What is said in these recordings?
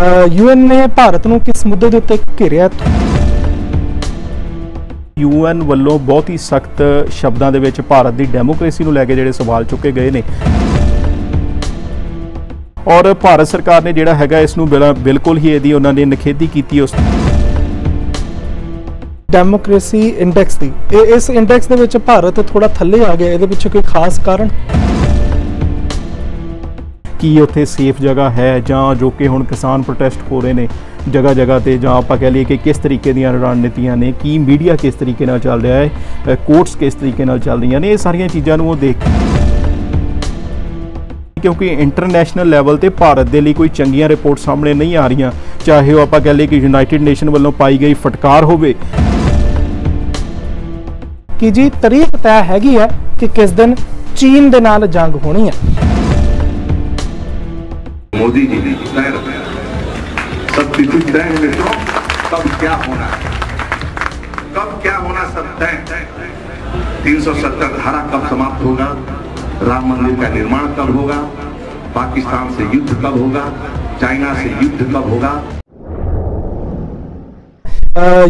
UN ने भारत को किस मुद्दे के उत्ते घेरिया? यूएन वालों बहुत ही सख्त शब्दों के विच भारत की डेमोक्रेसी को लैके जिहड़े सवाल चुके गए ने और भारत सरकार ने जिहड़ा हैगा इस नू बिल्कुल ही इहदी उन्होंने निखेधी की। उस डेमोक्रेसी इंडैक्स की इस इंडैक्स के विच भारत थोड़ा थल्ले आ गया, ये पिछे कोई खास कारण कि उत्थे सेफ जगह है जां जो कि हुण किसान प्रोटेस्ट हो रहे हैं जगह जगह पर, जां आपां कह लईए कि किस तरीके दी रणनीतियां ने, कि मीडिया किस तरीके नाल चल रहा है, कोर्ट्स किस तरीके नाल चल रही ने, ये सारियां चीज़ां नूं देख क्योंकि इंटरनेशनल लैवल पर भारत के लिए कोई चंगियां रिपोर्ट सामने नहीं आ रही, चाहे वह आपां कह लईए कि यूनाइटिड नेशन वालों पाई गई फटकार होवे कि जी तरीक तय हैगी है कि किस दिन चीन दे नाल जंग होनी है। मोदी जी ने सब कुछ तय है मित्रों, कब क्या होना है, कब क्या होना सब तय है। 370 धारा कब समाप्त होगा, राम मंदिर का निर्माण कब होगा, पाकिस्तान से युद्ध कब होगा, चाइना से युद्ध कब होगा।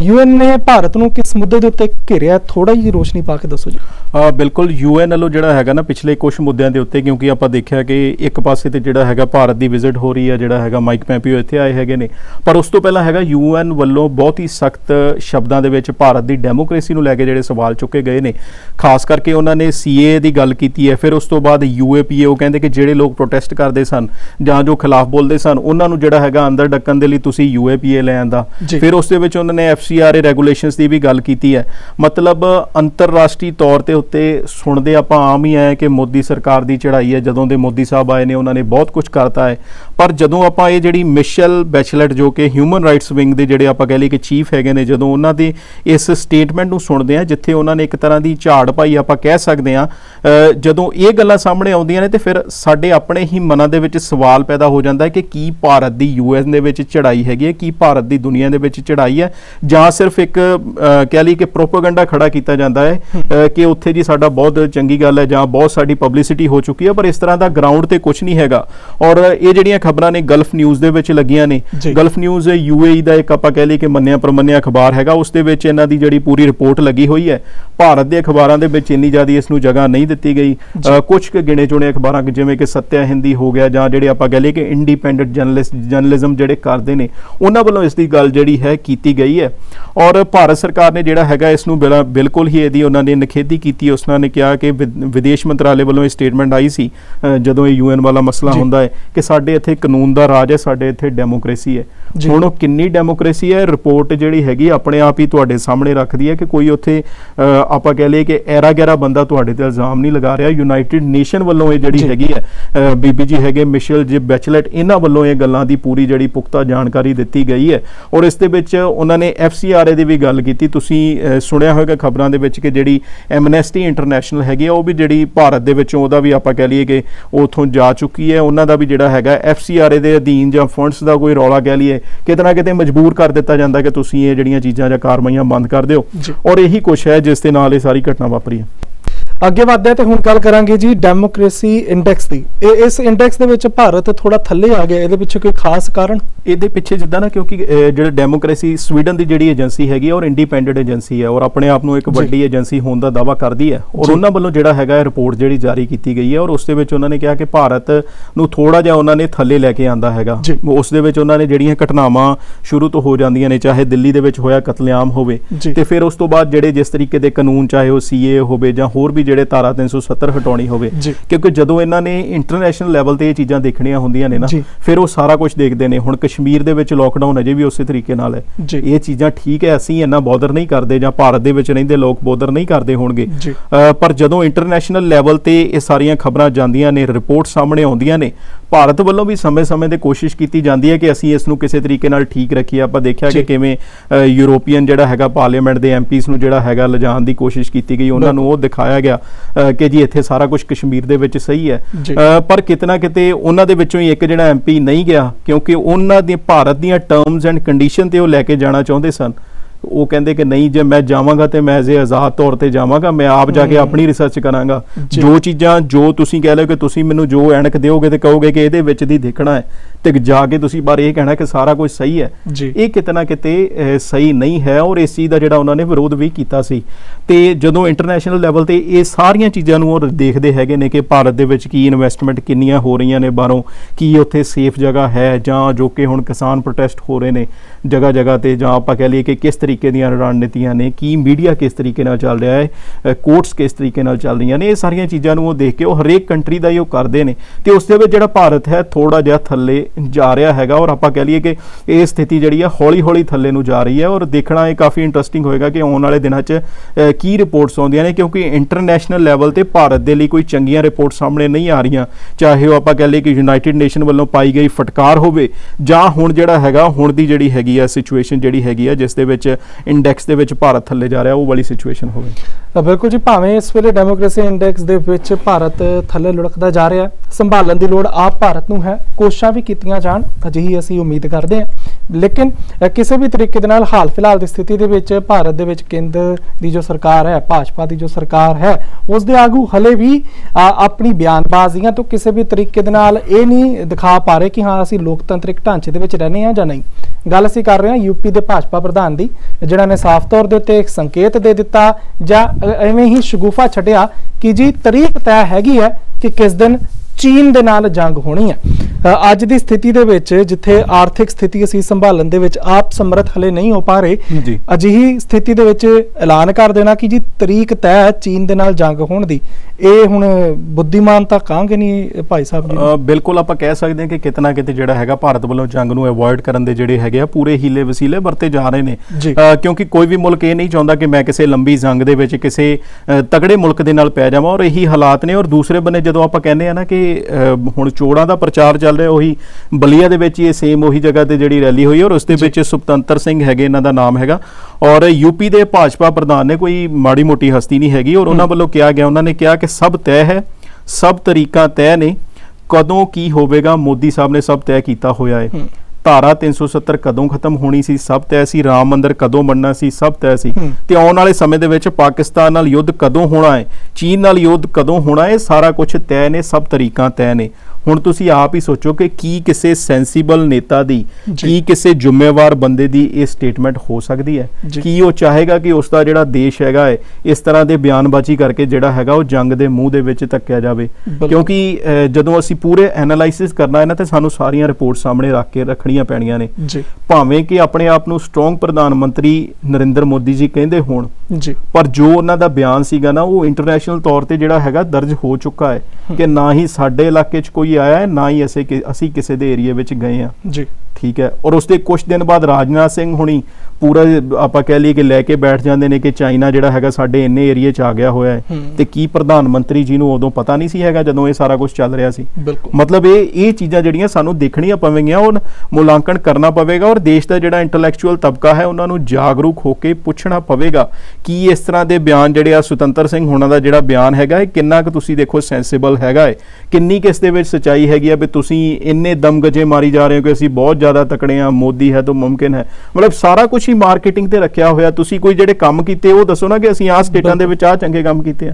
यूएन ने भारत को किस मुद्दे के उत्ते घेरिया, थोड़ा ही रोशनी पा के दसो जी। बिल्कुल यूएन वालों जो है ना पिछले कुछ मुद्दों के उत्ते, क्योंकि आप देखा कि एक पासे तो जो है भारत की विजिट हो रही है, जो है माइक पोम्पियो इत्थे आए हैं ने, पर उस तो पहला है यूएन वालों बहुत ही सख्त शब्दों के भारत की डेमोक्रेसी को लैके जो सवाल चुके गए हैं, खास करके उन्होंने CAA की गल की है। फिर उस तो बाद UAPA वो कहें कि जोड़े लोग प्रोटेस्ट करते सन जां जो खिलाफ बोलते सन उन्होंने जो है अंदर डकन के लिए तुसीं UAPA ले आंदा। फिर उस ने FCRA रेगूलेशनस की भी गल की है। मतलब अंतरराष्ट्रीय तौर पर उत्ते सुनते आप आम ही आए कि मोदी सरकार की चढ़ाई है, जदों दे मोदी साहब आए ने उन्होंने बहुत कुछ करता है, पर जदों आप ये जी मिशेल बैचलेट जो कि ह्यूमन राइट्स विंग के जोड़े आप कह लिए कि चीफ है ने, जदों उन्होंने इस स्टेटमेंट को सुनते हैं जिथे उन्होंने एक तरह की झाड़ पाई आप कह सकते हैं, जदों ये गल्लां सामने आउंदियां ने तो फिर साडे अपने ही मनां दे विच सवाल पैदा हो जाता है कि भारत की UN दे विच चढ़ाई हैगी है, कि भारत की दुनिया दे विच चढ़ाई है, ਜਾਂ सिर्फ एक कह लीए कि प्रोपागेंडा खड़ा किया जाता है कि उत्थे जी साडा बहुत चंगी गल है जां बहुत साडी पब्लिसिटी हो चुकी है, पर इस तरह का ग्राउंड तो कुछ नहीं हैगा। और ये जिहड़ियां खबरां ने गल्फ न्यूज़ दे विच लगियां ने, गल्फ न्यूज़ UAE का एक आपां कह लईए कि मन्निया प्रमन्निया अखबार हैगा, उस दे विच इन्हां दी जिहड़ी पूरी रिपोर्ट लगी हुई है। भारत के अखबारों के विच इन्नी ज़्यादा इसनूं जगह नहीं दी गई, कुछ गिने चुने अखबार जिवें कि सत्या हिंदी हो गया जां जिहड़े आपां कह लईए कि इंडिपेंडेंट जर्नलिज्म जिहड़े करदे ने उन्हां वल्लों इसदी गल जिहड़ी है ਕੀਤੀ ਗਈ ਹੈ। और भारत सरकार ने जिहड़ा हैगा इस नूं बिल्कुल ही इहदी उन्होंने निखेधी की। उसने कहा कि विदेश मंत्रालय वालों स्टेटमेंट आई सी जदों UN वाला मसला हुंदा है कि साडे इत्थे कानून दा राज है, साडे इत्थे डेमोक्रेसी है। हुण ओह किन्नी डेमोक्रेसी है रिपोर्ट जिहड़ी हैगी अपने आप ही तुहाडे सामने रखदी है कि कोई उत्थे आपां कह लईए कि ऐरा गैरा बंदा तुहाडे ते इल्ज़ाम नहीं लगा रहा। यूनाइटिड नेशन वालों ये जिहड़ी हैगी है बीबी जी हैगे मिशेल जी बैचलेट, इन्हां वालों ये गल्लां दी पूरी जिहड़ी पुख्ता जानकारी दित्ती गई है। और इस दे विच उन्होंने FCRA की भी गल की, सुनिया होगा खबरों के जी एमनेस्टी इंटरनेशनल हैगी है, वो भी जी भारत के भी आप कह लिए कि उतों जा चुकी है। उन्होंने भी जोड़ा है FCRA के अधीन ज फंड्स का कोई रौला कह लिए कितना कितने मजबूर कर दिता जाता कि तुम ये जड़िया चीज़ा या कार्रवाइया बंद कर दो, और यही कुछ है जिसके नाल ये सारी घटना वापरी है। अगे वधदे तो हुण गल करांगे जी डेमोक्रेसी इंडैक्स की इस इंडैक्स के विच भारत थोड़ा थल्ले आ गया, ये पिछे कोई खास कारण? ये पिछे जिदा ना क्योंकि जो डेमोक्रेसी स्वीडन की जी एजेंसी हैगी और इंडिपेंडेंट एजेंसी है और अपने आप को एक वड्डी एजेंसी होने का दावा करती है, और उन्होंने वालों जो है रिपोर्ट जी जारी की गई है और उस उन्होंने कहा कि भारत को थोड़ा जहा उन्होंने थले लैके आता है। उस उन्होंने जड़िया घटनावां शुरू तो हो जांदियां ने, चाहे दिल्ली के होया कतलेआम हो, फिर उस तो बाद जिहड़े जिस तरीके के कानून चाहे वह CAA होवे जां होर भी ਜਿਹੜੇ ਤਾਰਾ 370 ਹਟਾਉਣੀ ਹੋਵੇ, ਕਿਉਂਕਿ ਜਦੋਂ ਇਹਨਾਂ ਨੇ ਇੰਟਰਨੈਸ਼ਨਲ ਲੈਵਲ ਤੇ ਇਹ ਚੀਜ਼ਾਂ ਦੇਖਣੀਆਂ ਹੁੰਦੀਆਂ ਨੇ ਨਾ ਫਿਰ ਉਹ ਸਾਰਾ ਕੁਝ ਦੇਖਦੇ ਨੇ। ਹੁਣ ਕਸ਼ਮੀਰ ਦੇ ਵਿੱਚ ਲੋਕਡਾਊਨ ਅਜੇ ਵੀ ਉਸੇ ਤਰੀਕੇ ਨਾਲ ਹੈ, ਇਹ ਚੀਜ਼ਾਂ ਠੀਕ ਹੈ ਅਸੀਂ ਇੰਨਾ ਬੋਦਰ ਨਹੀਂ ਕਰਦੇ ਜਾਂ ਭਾਰਤ ਦੇ ਵਿੱਚ ਰਹਿੰਦੇ ਲੋਕ ਬੋਦਰ ਨਹੀਂ ਕਰਦੇ ਹੋਣਗੇ, ਪਰ ਜਦੋਂ ਇੰਟਰਨੈਸ਼ਨਲ ਲੈਵਲ ਤੇ ਇਹ ਸਾਰੀਆਂ ਖਬਰਾਂ ਜਾਂਦੀਆਂ ਨੇ ਰਿਪੋਰਟ ਸਾਹਮਣੇ ਆਉਂਦੀਆਂ ਨੇ ਭਾਰਤ ਵੱਲੋਂ ਵੀ ਸਮੇਂ-ਸਮੇਂ ਤੇ ਕੋਸ਼ਿਸ਼ ਕੀਤੀ ਜਾਂਦੀ ਹੈ ਕਿ ਅਸੀਂ ਇਸ ਨੂੰ ਕਿਸੇ ਤਰੀਕੇ ਨਾਲ ਠੀਕ ਰੱਖੀਏ। ਆਪਾਂ ਦੇਖਿਆ ਕਿ ਕਿਵੇਂ ਯੂਰੋਪੀਅਨ ਜਿਹੜਾ ਹੈਗਾ ਪਾਰਲੀਮੈਂਟ ਦੇ MPs ਨੂੰ ਜਿਹੜਾ ਹੈਗਾ ਲਿਜਾਣ ਦੀ ਕੋਸ਼ਿਸ਼ ਕੀਤੀ ਗਈ, ਉਹਨਾਂ ਨੂੰ ਉਹ ਦਿਖਾਇਆ ਗਿਆ ਕਿ ਜੀ ਇੱਥੇ ਸਾਰਾ ਕੁਝ ਕਸ਼ਮੀਰ ਦੇ ਵਿੱਚ ਸਹੀ ਹੈ, ਪਰ ਕਿਤਨਾ ਕਿਤੇ ਉਹਨਾਂ ਦੇ ਵਿੱਚੋਂ ਹੀ ਇੱਕ ਜਿਹੜਾ MP ਨਹੀਂ ਗਿਆ ਕਿਉਂਕਿ ਉਹਨਾਂ ਦੇ ਭਾਰਤ ਦੀਆਂ ਟਰਮਸ ਐਂਡ ਕੰਡੀਸ਼ਨ ਤੇ ਉਹ ਲੈ ਕੇ ਜਾਣਾ ਚਾਹੁੰਦੇ ਸਨ। ਉਹ ਕਹਿੰਦੇ ਕਿ ਨਹੀਂ ਜੇ ਮੈਂ ਜਾਵਾਂਗਾ ਤੇ ਮੈਂ ਜੇ ਆਜ਼ਾਦ ਤੌਰ ਤੇ ਜਾਵਾਂਗਾ, ਮੈਂ ਆਪ ਜਾ ਕੇ ਆਪਣੀ ਰਿਸਰਚ ਕਰਾਂਗਾ। ਜੋ ਚੀਜ਼ਾਂ ਜੋ ਤੁਸੀਂ ਕਹਿ ਲਓ ਕਿ ਤੁਸੀਂ ਮੈਨੂੰ ਜੋ ਐਨਕ ਦਿਓਗੇ ਤੇ ਕਹੋਗੇ ਕਿ ਇਹਦੇ ਵਿੱਚ ਦੀ ਦੇਖਣਾ ਹੈ ਤੇ ਜਾ ਕੇ ਤੁਸੀਂ ਬਾਰੇ ਇਹ ਕਹਿਣਾ ਕਿ ਸਾਰਾ ਕੁਝ ਸਹੀ ਹੈ, ਇਹ ਕਿਤਨਾ ਕਿਤੇ ਸਹੀ ਨਹੀਂ ਹੈ। ਔਰ ਇਸ ਚੀਜ਼ ਦਾ ਜਿਹੜਾ ਉਹਨਾਂ ਨੇ ਵਿਰੋਧ ਵੀ ਕੀਤਾ ਸੀ। ਤੇ ਜਦੋਂ ਇੰਟਰਨੈਸ਼ਨਲ ਲੈਵਲ ਤੇ ਇਹ ਸਾਰੀਆਂ ਚੀਜ਼ਾਂ ਨੂੰ ਉਹ ਦੇਖਦੇ ਹੈਗੇ ਨੇ ਕਿ ਭਾਰਤ ਦੇ ਵਿੱਚ ਕੀ ਇਨਵੈਸਟਮੈਂਟ ਕਿੰਨੀਆਂ ਹੋ ਰਹੀਆਂ ਨੇ ਬਾਹਰੋਂ, ਕੀ ਉੱਥੇ ਸੇਫ ਜਗ੍ਹਾ ਹੈ, ਜਾਂ ਜੋ ਕਿ ਹੁਣ ਕਿਸਾਨ ਪ੍ਰੋਟੈਸਟ ਹੋ ਰਹੇ ਨੇ ਜਗ੍ਹਾ ਜਗ੍ਹਾ ਤੇ, ਜਾਂ ਆਪਾਂ ਕਹਿ ਲਈਏ ਕਿ ਕਿਸ तरीके ਦੀਆਂ ਰਣਨੀਤੀਆਂ ਨੇ, ਕੀ ਮੀਡੀਆ ਕਿਸ ਤਰੀਕੇ ਨਾਲ ਚੱਲ ਰਿਹਾ ਹੈ, ਕੋਰਟਸ ਕਿਸ ਤਰੀਕੇ ਨਾਲ ਚੱਲ ਰਹੀਆਂ ਨੇ, ਇਹ ਸਾਰੀਆਂ ਚੀਜ਼ਾਂ ਨੂੰ ਉਹ ਦੇਖ ਕੇ ਉਹ ਹਰੇਕ ਕੰਟਰੀ ਦਾ ਹੀ ਉਹ ਕਰਦੇ ਨੇ। ਤੇ ਉਸ ਦੇ ਵਿੱਚ ਜਿਹੜਾ ਭਾਰਤ ਹੈ ਥੋੜਾ ਜਿਹਾ ਥੱਲੇ ਜਾ ਰਿਹਾ ਹੈਗਾ ਔਰ ਆਪਾਂ ਕਹਿ ਲਈਏ ਕਿ ਇਹ ਸਥਿਤੀ ਜਿਹੜੀ ਆ ਹੌਲੀ ਹੌਲੀ ਥੱਲੇ ਨੂੰ ਜਾ ਰਹੀ ਹੈ। ਔਰ ਦੇਖਣਾ ਇਹ ਕਾਫੀ ਇੰਟਰਸਟਿੰਗ ਹੋਏਗਾ ਕਿ ਆਉਣ ਵਾਲੇ ਦਿਨਾਂ 'ਚ ਕੀ ਰਿਪੋਰਟਸ ਆਉਂਦੀਆਂ ਨੇ, ਕਿਉਂਕਿ ਇੰਟਰਨੈਸ਼ਨਲ ਲੈਵਲ ਤੇ ਭਾਰਤ ਦੇ ਲਈ ਕੋਈ ਚੰਗੀਆਂ ਰਿਪੋਰਟ ਸਾਹਮਣੇ ਨਹੀਂ ਆ ਰਹੀਆਂ, ਚਾਹੇ ਉਹ ਆਪਾਂ ਕਹਿ ਲਈਏ ਕਿ ਯੂਨਾਈਟਿਡ ਨੇਸ਼ਨ ਵੱਲੋਂ ਪਾਈ ਗਈ ਫਟਕਾਰ ਹੋਵੇ ਜਾਂ ਹੁਣ ਜਿਹੜਾ ਹੈਗਾ ਹੁਣ ਦੀ ਜਿਹੜੀ ਹੈਗੀ ਆ ਸਿਚੁਏਸ਼ਨ ਜਿਹੜੀ ਹੈਗੀ ਆ ਜਿਸ ਦੇ ਵਿੱਚ ਇੰਡੈਕਸ ਦੇ ਵਿੱਚ ਭਾਰਤ ਥੱਲੇ ਜਾ ਰਿਹਾ ਉਹ ਵਾਲੀ ਸਿਚੁਏਸ਼ਨ ਹੋਵੇ। ਬਿਲਕੁਲ ਜੀ, ਭਾਵੇਂ ਇਸ ਵੇਲੇ ਡੈਮੋਕ੍ਰੇਸੀ ਇੰਡੈਕਸ ਦੇ ਵਿੱਚ ਭਾਰਤ ਥੱਲੇ ਲੁੜਕਦਾ ਜਾ ਰਿਹਾ, ਸੰਭਾਲਣ ਦੀ ਲੋੜ ਆਪ ਭਾਰਤ ਨੂੰ ਹੈ, ਕੋਸ਼ਿਸ਼ਾਂ ਵੀ ਕੀਤੀਆਂ ਜਾਣ ਅਜਿਹੀ ਅਸੀਂ ਉਮੀਦ ਕਰਦੇ ਹਾਂ। ਲੇਕਿਨ ਕਿਸੇ ਵੀ ਤਰੀਕੇ ਦੇ ਨਾਲ ਹਾਲ ਫਿਲਹਾਲ ਦੀ ਸਥਿਤੀ ਦੇ ਵਿੱਚ ਭਾਰਤ ਦੇ ਵਿੱਚ ਕੇਂਦਰ ਦੀ ਜੋ ਸਰਕਾਰ ਹੈ, ਭਾਜਪਾ ਦੀ ਜੋ ਸਰਕਾਰ ਹੈ, ਉਸ ਦੇ ਆਗੂ ਹਲੇ ਵੀ ਆਪਣੀ ਬਿਆਨਬਾਜ਼ੀਆਂ ਤੋਂ ਕਿਸੇ ਵੀ ਤਰੀਕੇ ਦੇ ਨਾਲ ਇਹ ਨਹੀਂ ਦਿਖਾ ਪਾ ਰਹੇ ਕਿ ਹਾਂ ਅਸੀਂ ਲੋਕਤੰਤਰਿਕ ਢਾਂਚੇ ਦੇ ਵਿੱਚ ਰਹਿੰਦੇ ਹਾਂ ਜਾਂ ਨਹੀਂ। ਗੱਲ ਅਸੀਂ ਕਰ ਰਹੇ ਹਾਂ ਯੂਪੀ ਦੇ ਭਾਜਪਾ ਪ੍ਰਧਾਨ ਦੀ, ਜਿਹੜਾ ਨੇ ਸਾਫ਼ ਤੌਰ ਦੇ ਉੱਤੇ ਇੱਕ ਸੰਕੇਤ ਦੇ ਦਿੱਤਾ ਜਾਂ ਐਵੇਂ ਹੀ ਸ਼ਗੂਫਾ ਛੱਡਿਆ ਕਿ ਜੀ ਤਰੀਕ ਤੈਅ ਹੈਗੀ ਹੈ ਕਿ ਕਿਸ ਦਿਨ ਚੀਨ ਦੇ ਨਾਲ ਜੰਗ ਹੋਣੀ ਹੈ। ਅੱਜ ਦੀ ਸਥਿਤੀ ਦੇ ਵਿੱਚ ਜਿੱਥੇ ਆਰਥਿਕ ਸਥਿਤੀ ਅਸੀਂ ਸੰਭਾਲਣ ਦੇ ਵਿੱਚ ਆਪ ਸਮਰੱਥ ਹਲੇ ਨਹੀਂ ਹੋ ਪਾ ਰਹੇ, ਅਜਿਹੀ ਸਥਿਤੀ ਦੇ ਵਿੱਚ ਐਲਾਨ ਕਰ ਦੇਣਾ ਕਿ ਜੀ ਤਰੀਕ ਤੈਅ ਚੀਨ ਦੇ ਨਾਲ ਜੰਗ ਹੋਣ ਦੀ, ਇਹ ਹੁਣ ਬੁੱਧੀਮਾਨਤਾ ਕਹਾਂਗੇ ਨਹੀਂ ਭਾਈ ਸਾਹਿਬ ਜੀ? ਬਿਲਕੁਲ ਆਪਾਂ ਕਹਿ ਸਕਦੇ ਹਾਂ ਕਿ ਕਿਤਨਾ ਕਿਤੇ ਜਿਹੜਾ ਹੈਗਾ ਭਾਰਤ ਵੱਲੋਂ ਜੰਗ ਨੂੰ ਅਵੋਇਡ ਕਰਨ ਦੇ ਜਿਹੜੇ ਹੈਗੇ ਆ ਪੂਰੇ ਹੀਲੇ ਵਸੀਲੇ ਵਰਤੇ ਜਾ ਰਹੇ ਨੇ, ਕਿਉਂਕਿ ਕੋਈ ਵੀ ਮੁਲਕ ਇਹ ਨਹੀਂ ਚਾਹੁੰਦਾ ਕਿ ਮੈਂ ਕਿਸੇ ਲੰਬੀ ਜੰਗ ਦੇ ਵਿੱਚ ਕਿਸੇ ਤਕੜੇ ਮੁਲਕ ਦੇ ਨਾਲ ਪੈ ਜਾਵਾਂ। ਔਰ ਇਹੀ ਹਾਲਾਤ ਨੇ। ਔਰ ਦੂਸਰੇ ਬੰਨੇ ਜਦੋਂ ਆਪਾਂ ਕਹਿੰਦੇ ਆ ਨਾ ਕਿ ਹੁਣ ਚੋੜਾਂ ਦਾ ਪ੍ਰਚਾਰ ਚੱਲ ਰਿਹਾ, ਉਹੀ ਬਲੀਆ ਦੇ ਵਿੱਚ ਇਹ ਸੇਮ ਉਹੀ ਜਗ੍ਹਾ ਤੇ ਜਿਹੜੀ ਰੈਲੀ ਹੋਈ ਔਰ ਉਸ ਦੇ ਵਿੱਚ ਸੁਤੰਤਰ ਸਿੰਘ ਹੈਗੇ ਇਹਨਾਂ ਦਾ ਨਾਮ ਹੈਗਾ ਔਰ ਯੂਪੀ ਦੇ ਭਾਜਪਾ ਪ੍ਰਧਾਨ ਨੇ, ਕੋਈ ਮਾੜੀ ਮੋਟੀ ਹਸਤੀ ਨਹੀਂ ਹੈਗੀ। ਔਰ ਉਹਨਾਂ ਵੱਲੋਂ ਕਿਹਾ ਗਿਆ, ਉਹਨਾਂ ਨੇ ਕਿਹਾ ਕਿ ਸਭ ਤੈਅ ਹੈ, ਸਭ ਤਰੀਕਾਂ ਤੈਅ ਨੇ, ਕਦੋਂ ਕੀ ਹੋਵੇਗਾ ਮੋਦੀ ਸਾਹਿਬ ਨੇ ਸਭ ਤੈਅ ਕੀਤਾ ਹੋਇਆ ਹੈ। धारा 370 कदों खत्म होनी सी, सब तय सी। राम मंदिर कदों बनना सी, सब तय सी। ते आने वाले समय दे विच पाकिस्तान नाल युद्ध कदों होना है, चीन नाल युद्ध कदों होना है, सारा कुछ तय ने, सब तरीका तय ने। ਹੁਣ ਤੁਸੀਂ ਆਪ ਹੀ ਸੋਚੋ ਕਿ ਕੀ ਕਿਸੇ ਸੈਂਸੀਬਲ ਨੇਤਾ ਦੀ, ਕੀ ਕਿਸੇ ਜ਼ਿੰਮੇਵਾਰ ਬੰਦੇ ਦੀ ਇਹ ਸਟੇਟਮੈਂਟ ਹੋ ਸਕਦੀ ਹੈ? ਕੀ ਉਹ ਚਾਹੇਗਾ ਕਿ ਉਸ ਦਾ ਜਿਹੜਾ ਦੇਸ਼ ਹੈਗਾ ਹੈ ਇਸ ਤਰ੍ਹਾਂ ਦੇ ਬਿਆਨਬਾਜ਼ੀ ਕਰਕੇ ਜਿਹੜਾ ਹੈਗਾ ਉਹ ਜੰਗ ਦੇ ਮੂੰਹ ਦੇ ਵਿੱਚ ਧੱਕਿਆ ਜਾਵੇ? ਕਿਉਂਕਿ ਜਦੋਂ ਅਸੀਂ ਪੂਰੇ ਐਨਾਲਾਈਸਿਸ ਕਰਨਾ ਹੈ ਨਾ ਤੇ ਸਾਨੂੰ ਸਾਰੀਆਂ ਰਿਪੋਰਟ ਸਾਹਮਣੇ ਰੱਖ ਕੇ ਰੱਖਣੀਆਂ ਪੈਣੀਆਂ ਨੇ। ਭਾਵੇਂ ਕਿ ਆਪਣੇ ਆਪ ਨੂੰ ਸਟਰੋਂਗ ਪ੍ਰਧਾਨ ਮੰਤਰੀ ਨਰਿੰਦਰ ਮੋਦੀ ਜੀ ਕਹਿੰਦੇ ਹੋਣ, ਪਰ ਜੋ ਉਹਨਾਂ ਦਾ ਬਿਆਨ ਸੀਗਾ ਨਾ ਉਹ ਇੰਟਰਨੈਸ਼ਨਲ ਤੌਰ ਤੇ ਜਿਹੜਾ ਹੈਗਾ ਦਰਜ ਹੋ ਚੁੱਕਾ ਹੈ ਕਿ ਨਾ ਹੀ ਸਾਡੇ ਇਲਾਕੇ 'ਚ ਕੋਈ ਆਇਆ ਹੈ, ਨਾ ਹੀ ਅਸੀਂ ਕਿਸੇ ਦੇ ਏਰੀਏ ਵਿੱਚ ਗਏ ਆ। ਠੀਕ ਹੈ। ਔਰ ਉਸਦੇ ਕੁਝ ਦਿਨ ਬਾਅਦ ਰਾਜਨਾਥ ਸਿੰਘ ਹੁਣੀ ਪੂਰਾ ਆਪਾਂ ਕਹਿ ਲਈਏ ਕਿ ਲੈ ਕੇ ਬੈਠ ਜਾਂਦੇ ਨੇ ਕਿ ਚਾਈਨਾ ਜਿਹੜਾ ਹੈਗਾ ਸਾਡੇ ਇੰਨੇ ਏਰੀਏ 'ਚ ਆ ਗਿਆ ਹੋਇਆ ਹੈ। ਤੇ ਕੀ ਪ੍ਰਧਾਨ ਮੰਤਰੀ ਜੀ ਨੂੰ ਉਦੋਂ ਪਤਾ ਨਹੀਂ ਸੀ ਹੈਗਾ ਜਦੋਂ ਇਹ ਸਾਰਾ ਕੁਝ ਚੱਲ ਰਿਹਾ ਸੀ? ਮਤਲਬ ਇਹ ਚੀਜ਼ਾਂ ਜਿਹੜੀਆਂ ਸਾਨੂੰ ਦੇਖਣੀਆਂ ਪਵੇਗੀਆਂ, ਉਹ ਮੁਲਾਂਕਣ ਕਰਨਾ ਪਵੇਗਾ ਔਰ ਦੇਸ਼ ਦਾ ਜਿਹੜਾ ਇੰਟੈਲੈਕਚੁਅਲ ਤਬਕਾ ਹੈ ਉਹਨਾਂ ਨੂੰ ਜਾਗਰੂਕ ਹੋ ਕੇ ਪੁੱਛਣਾ ਪਵੇਗਾ ਕਿ ਇਸ ਤਰ੍ਹਾਂ ਦੇ ਬਿਆਨ ਜਿਹੜੇ ਆ ਸੁਤੰਤਰ ਸਿੰਘ ਹੁਣਾਂ ਦਾ ਜਿਹੜਾ ਬਿਆਨ ਹੈਗਾ ਇਹ ਕਿੰਨਾ ਕੁ ਤੁਸੀਂ ਦੇਖੋ ਸੈਂਸੀਬਲ ਹੈਗਾ ਹੈ, ਕਿੰਨੀ ਕਿਸ ਦੇ ਵਿੱਚ ਸੱਚਾਈ ਹੈਗੀ ਆ ਵੀ ਤੁਸੀਂ ਇੰਨੇ ਦਮਗਜੇ ਮਾਰੀ ਜਾ ਰਹੇ ਹੋ ਕਿ ਅਸੀਂ ਬਹੁਤ ਜ਼ਿਆਦਾ ਤਕੜੇ ਆ, ਮੋਦੀ ਹੈ ਤਾਂ ਮੁਮਕਿਨ ਹੈ। ਮਤਲਬ ਸਾਰਾ ਕੁਝ ਹੀ ਮਾਰਕੀਟਿੰਗ ਤੇ ਰੱਖਿਆ ਹੋਇਆ। ਤੁਸੀਂ ਕੋਈ ਜਿਹੜੇ ਕੰਮ ਕੀਤੇ ਉਹ ਦੱਸੋ ਨਾ ਕਿ ਅਸੀਂ ਆਹ ਸਟੇਟਾਂ ਦੇ ਵਿੱਚ ਆਹ ਚੰਗੇ ਕੰਮ ਕੀਤੇ ਆ।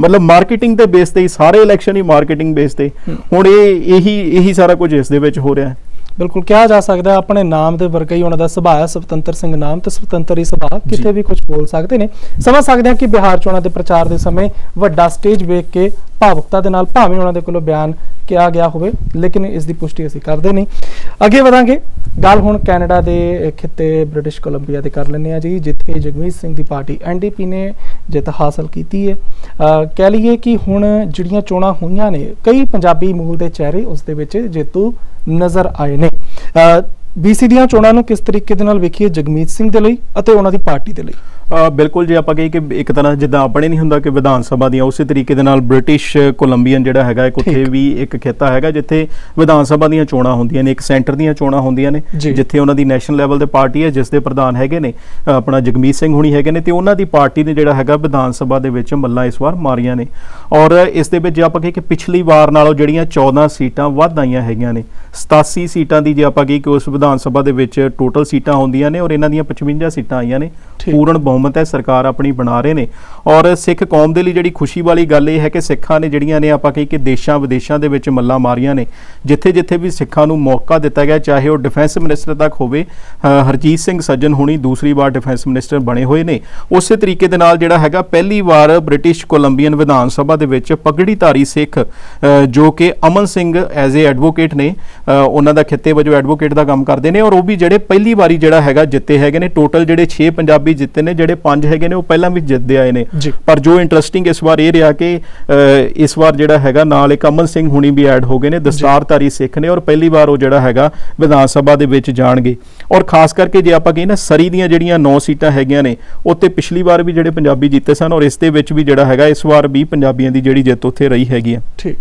ਮਤਲਬ ਮਾਰਕੀਟਿੰਗ ਦੇ ਬੇਸ ਤੇ ਹੀ ਸਾਰੇ ਇਲੈਕਸ਼ਨ ਹੀ ਮਾਰਕੀਟਿੰਗ ਬੇਸ ਤੇ। ਹੁਣ ਇਹੀ ਸਾਰਾ ਕੁਝ ਇਸ ਦੇ ਵਿੱਚ ਹੋ ਰਿਹਾ ਹੈ। ਬਿਲਕੁਲ ਕਿਹਾ ਜਾ ਸਕਦਾ ਆਪਣੇ ਨਾਮ ਦੇ ਵਰਗਾ ਹੀ ਉਹਨਾਂ ਦਾ ਸੁਭਾਅ, ਸਵਤੰਤਰ ਸਿੰਘ ਨਾਮ ਤੇ ਸਵਤੰਤਰ ਹੀ ਸੁਭਾਅ, ਕਿਤੇ ਵੀ ਕੁਝ ਬੋਲ ਸਕਦੇ ਨੇ। ਸਮਝ ਸਕਦੇ ਹਾਂ ਕਿ ਬਿਹਾਰ ਚੋਣਾਂ ਦੇ ਪ੍ਰਚਾਰ ਦੇ ਸਮੇਂ ਵੱਡਾ ਸਟੇਜ ਵੇਖ ਕੇ ਭਾਵੁਕਤਾ ਦੇ ਨਾਲ ਭਾਵੇਂ ਉਹਨਾਂ ਦੇ ਕੋਲੋਂ ਬਿਆਨ ਕਿਹਾ ਗਿਆ ਹੋਵੇ, ਲੇਕਿਨ ਇਸ ਦੀ ਪੁਸ਼ਟੀ ਅਸੀਂ ਕਰਦੇ ਨਹੀਂ। ਅੱਗੇ ਵਧਾਂਗੇ, ਗੱਲ ਹੁਣ ਕੈਨੇਡਾ ਦੇ ਖਿੱਤੇ ਬ੍ਰਿਟਿਸ਼ ਕੋਲੰਬੀਆ ਦੇ ਕਰ ਲੈਂਦੇ ਆ ਜੀ, ਜਿੱਥੇ ਜਗਮੀਤ ਸਿੰਘ ਦੀ ਪਾਰਟੀ NDP ਨੇ ਜਿੱਤ ਹਾਸਲ ਕੀਤੀ ਹੈ। ਕਹਿ ਲਈਏ ਕਿ ਹੁਣ ਜਿਹੜੀਆਂ ਚੋਣਾਂ ਹੋਈਆਂ ਨੇ ਕਈ ਪੰਜਾਬੀ ਮੂਲ ਦੇ ਚਿਹਰੇ ਉਸ ਦੇ ਵਿੱਚ ਜੇਤੂ ਨਜ਼ਰ ਆਏ ਨੇ। BC ਦੀਆਂ ਚੋਣਾਂ ਨੂੰ ਕਿਸ ਤਰੀਕੇ ਦੇ ਨਾਲ ਵੇਖੀਏ ਜਗਮੀਤ ਸਿੰਘ ਦੇ ਲਈ ਅਤੇ ਉਹਨਾਂ ਦੀ ਪਾਰਟੀ ਦੇ ਲਈ? ਬਿਲਕੁਲ ਜੇ ਆਪਾਂ ਕਹੀ ਕਿ ਇੱਕ ਤਰ੍ਹਾਂ ਜਿੱਦਾਂ ਆਪਣੇ ਨਹੀਂ ਹੁੰਦਾ ਕਿ ਵਿਧਾਨ ਸਭਾ ਦੀਆਂ ਉਸੇ ਤਰੀਕੇ ਦੇ ਨਾਲ ਬ੍ਰਿਟਿਸ਼ ਕੋਲੰਬੀਅਨ ਜਿਹੜਾ ਹੈਗਾ ਇੱਕ ਉੱਥੇ ਵੀ ਇੱਕ ਖੇਤਾ ਹੈਗਾ ਜਿੱਥੇ ਵਿਧਾਨ ਸਭਾ ਦੀਆਂ ਚੋਣਾਂ ਹੁੰਦੀਆਂ ਨੇ, ਇੱਕ ਸੈਂਟਰ ਦੀਆਂ ਚੋਣਾਂ ਹੁੰਦੀਆਂ ਨੇ ਜਿੱਥੇ ਉਹਨਾਂ ਦੀ ਨੈਸ਼ਨਲ ਲੈਵਲ ਤੇ ਪਾਰਟੀ ਹੈ ਜਿਸ ਦੇ ਪ੍ਰਧਾਨ ਹੈਗੇ ਨੇ ਆਪਣਾ ਜਗਮੀਤ ਸਿੰਘ ਹੁਣੀ ਹੈਗੇ ਨੇ ਤੇ ਉਹਨਾਂ ਦੀ ਪਾਰਟੀ ਨੇ ਜਿਹੜਾ ਹੈਗਾ ਵਿਧਾਨ ਸਭਾ ਦੇ ਵਿੱਚ ਮੱਲਾਂ ਇਸ ਵਾਰ ਮਾਰੀਆਂ ਨੇ ਔਰ ਇਸ ਦੇ ਵਿੱਚ ਜੇ ਆਪਾਂ ਕਹੀ ਕਿ ਪਿਛਲੀ ਵਾਰ ਨਾਲੋਂ ਜਿਹੜੀਆਂ 14 ਸੀਟਾਂ ਵੱਧ ਆਈਆਂ ਹੈਗੀਆਂ ਨੇ 87 ਸੀਟਾਂ ਦੀ ਜੇ ਆਪਾਂ ਕਹੀ ਕਿ ਉਸ ਵਿਧਾਨ ਸਭਾ ਦੇ ਵਿੱਚ ਟੋਟਲ ਸੀਟਾਂ ਹੁੰਦੀਆਂ ਨੇ ਔਰ ਇਹਨਾਂ ਦੀਆਂ 55 ਸੀਟਾਂ ਆਈਆਂ ਨੇ। ਪੂਰਨ बहुमत है सरकार अपनी बना रहे हैं और सिख कौम के लिए जी खुशी वाली गल है कि सिखा ने जड़िया ने आप कही कि देशों विदेशों के मल्ला मारिया ने जिथे जिथे भी सिखा मौका दिता गया चाहे वो डिफेंस मिनिस्टर तक हो हरजीत सिंह सज्जन हुणी दूसरी बार डिफेंस मिनिस्टर बने हुए हैं। उस तरीके जोड़ा है पहली बार ब्रिटिश कोलंबीयन विधान सभा के पगड़ीधारी सिख जो कि Aman Singh as a advocate ने उन्होंने खिते वजो एडवोकेट का काम करते हैं और वो भी जोड़े पहली बारी जोड़ा है जिते है टोटल जोड़े 6 पंजाबी जितते हैं ਜਿਹੜੇ 5 ਹੈਗੇ ਨੇ ਉਹ ਪਹਿਲਾਂ ਵੀ ਜਿੱਤਦੇ ਆਏ ਨੇ ਪਰ ਜੋ ਇੰਟਰਸਟਿੰਗ ਇਸ ਵਾਰ ਇਹ ਰਿਹਾ ਕਿ ਇਸ ਵਾਰ ਜਿਹੜਾ ਹੈਗਾ ਨਾਲ ਇੱਕ ਅਮਨ ਸਿੰਘ ਹੁਣੀ ਵੀ ਐਡ ਹੋ ਗਏ ਨੇ ਦਸਤਾਰਧਾਰੀ ਸਿੱਖ ਨੇ ਔਰ ਪਹਿਲੀ ਵਾਰ ਉਹ ਜਿਹੜਾ ਹੈਗਾ ਵਿਧਾਨ ਸਭਾ ਦੇ ਵਿੱਚ ਜਾਣਗੇ ਔਰ ਖਾਸ ਕਰਕੇ ਜੇ ਆਪਾਂ ਕਹੀ ਨਾ ਸਰੀ ਦੀਆਂ ਜਿਹੜੀਆਂ 9 ਸੀਟਾਂ ਹੈਗੀਆਂ ਨੇ ਉੱਤੇ ਪਿਛਲੀ ਵਾਰ ਵੀ ਜਿਹੜੇ ਪੰਜਾਬੀ ਜਿੱਤੇ ਸਨ ਔਰ ਇਸ ਦੇ ਵਿੱਚ ਵੀ ਜਿਹੜਾ ਹੈਗਾ ਇਸ ਵਾਰ ਵੀ ਪੰਜਾਬੀਆਂ ਦੀ ਜਿਹੜੀ ਜਿੱਤ ਉੱਥੇ ਰਹੀ ਹੈਗੀ ਆ। ਠੀਕ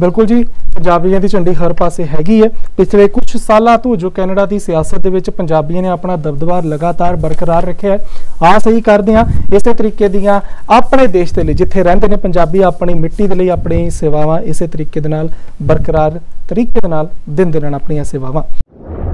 ਬਿਲਕੁਲ ਜੀ ਪੰਜਾਬੀਆਂ ਦੀ ਝੰਡੀ ਹਰ ਪਾਸੇ ਹੈਗੀ ਹੈ। ਪਿਛਲੇ ਕੁਝ ਸਾਲਾਂ ਤੋਂ ਜੋ ਕੈਨੇਡਾ ਦੀ ਸਿਆਸਤ ਦੇ ਵਿੱਚ ਪੰਜਾਬੀਆਂ ਨੇ ਆਪਣਾ ਦਬਦਬਾ ਲਗਾਤਾਰ ਬਰਕਰਾਰ ਰੱਖਿਆ ਆ ਸਹੀ ਕਰਦੇ ਆ ਇਸੇ ਤਰੀਕੇ ਦੀਆਂ ਆਪਣੇ ਦੇਸ਼ ਦੇ ਲਈ ਜਿੱਥੇ ਰਹਿੰਦੇ ਨੇ ਪੰਜਾਬੀ ਆਪਣੀ ਮਿੱਟੀ ਦੇ ਲਈ ਆਪਣੀ ਸੇਵਾਵਾਂ ਇਸੇ ਤਰੀਕੇ ਦੇ ਨਾਲ ਬਰਕਰਾਰ ਤਰੀਕੇ ਦੇ ਨਾਲ ਦਿਨ ਦੇ ਨਾਲ ਆਪਣੀਆਂ ਸੇਵਾਵਾਂ